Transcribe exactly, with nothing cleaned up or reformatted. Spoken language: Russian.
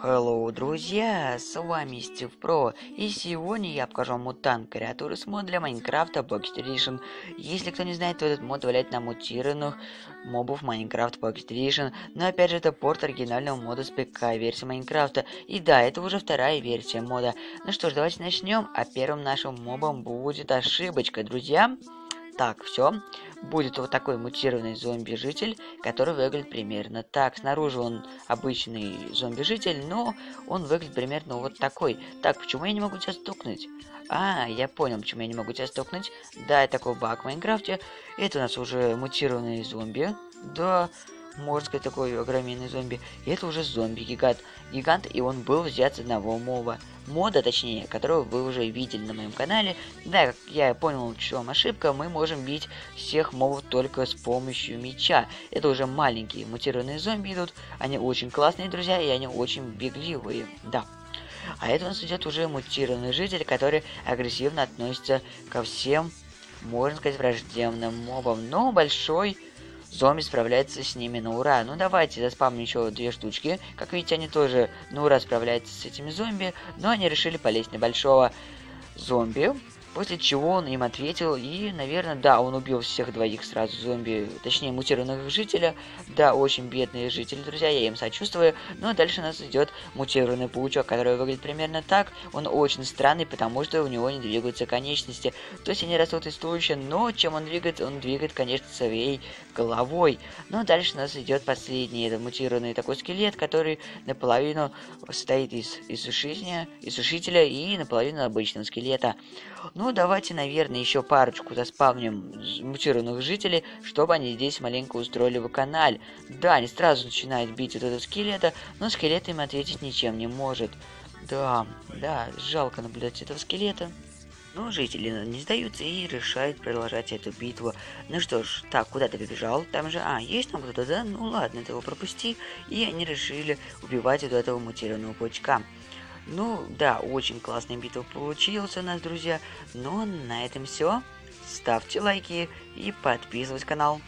Hello, друзья, с вами StevePro, и сегодня я покажу вам Mutant Creatures Mod для Майнкрафта Pocket Edition. Если кто не знает, то этот мод валяет на мутированных мобов Майнкрафт Pocket Edition, но опять же это порт оригинального мода с ПК-версии Майнкрафта, и да, это уже вторая версия мода. Ну что ж, давайте начнем, а первым нашим мобом будет ошибочка, друзья. Так, все. Будет вот такой мутированный зомби-житель, который выглядит примерно так. Снаружи он обычный зомби-житель, но он выглядит примерно вот такой. Так, почему я не могу тебя стукнуть? А, я понял, почему я не могу тебя стукнуть. Да, это такой баг в Майнкрафте. Это у нас уже мутированный зомби. Да, можно сказать, такой огроменный зомби. И это уже зомби-гигант. Гигант, и он был взят с одного моба. Мода, точнее, которого вы уже видели на моем канале. Да, как я понял, в чем ошибка, мы можем бить всех мобов только с помощью меча. Это уже маленькие мутированные зомби идут. Они очень классные, друзья, и они очень бегливые, да. А это у нас идет уже мутированный житель, который агрессивно относится ко всем, можно сказать, враждебным мобам. Но большой зомби справляется с ними на ура. Ну давайте заспамним еще две штучки. Как видите, они тоже на ура справляются с этими зомби. Но они решили полезть на большого зомби. После чего он им ответил. И, наверное, да, он убил всех двоих сразу зомби. Точнее, мутированных жителя. Да, очень бедные жители, друзья. Я им сочувствую. Но дальше у нас идет мутированный паучок, который выглядит примерно так. Он очень странный, потому что у него не двигаются конечности. То есть они растут из туловища. Но чем он двигает? Он двигает, конечно, своей головой. Но дальше у нас идет последний. Это мутированный такой скелет, который наполовину состоит из иссушителя и наполовину обычного скелета. Ну, давайте, наверное, еще парочку заспавним мутированных жителей, чтобы они здесь маленько устроили вакханаль. Да, они сразу начинают бить вот этого скелета, но скелет им ответить ничем не может. Да, да, жалко наблюдать этого скелета. Но жители не сдаются и решают продолжать эту битву. Ну что ж, так, куда ты побежал? Там же, а, есть там кто-то, да? Ну ладно, ты его пропусти. И они решили убивать вот этого мутированного паучка. Ну, да, очень классная битва получилась у нас, друзья. Ну, на этом все. Ставьте лайки и подписывайтесь на канал.